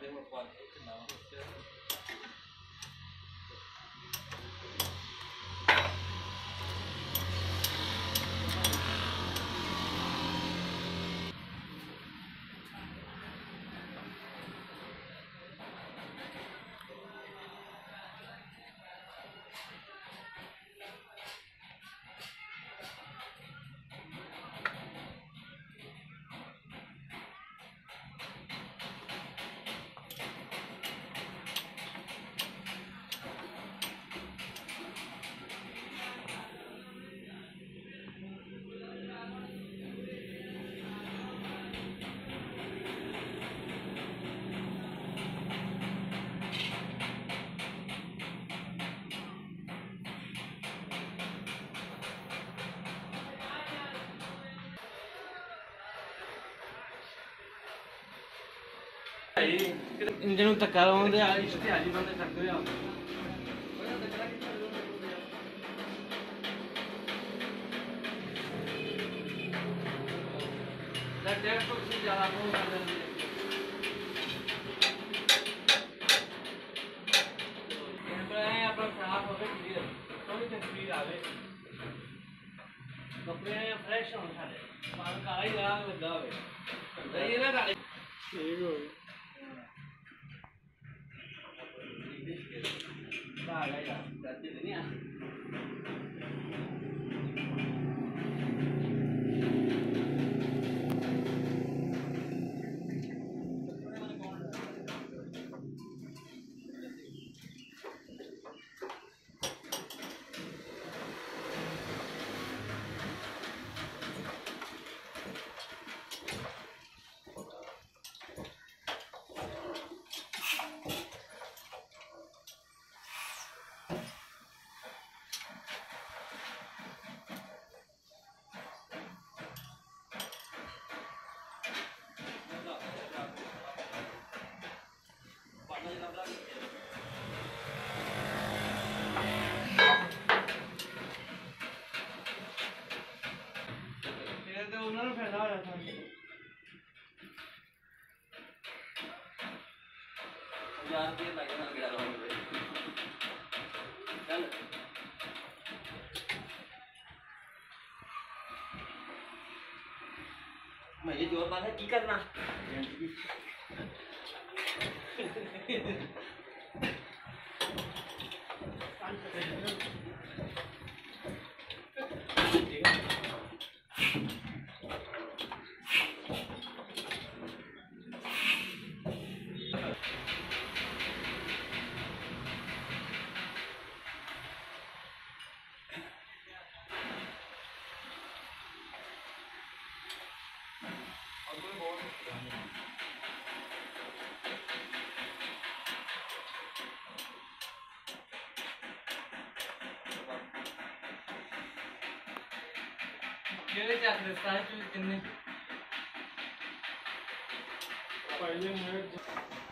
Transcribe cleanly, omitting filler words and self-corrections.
They were quite Indian tacaron de ahí, yo te ayudo de tacarear. La tierra se llama la I'm going to get along with it. मैं ये दो बार है की करना ये क्या करता है तू इतने पहले मुझे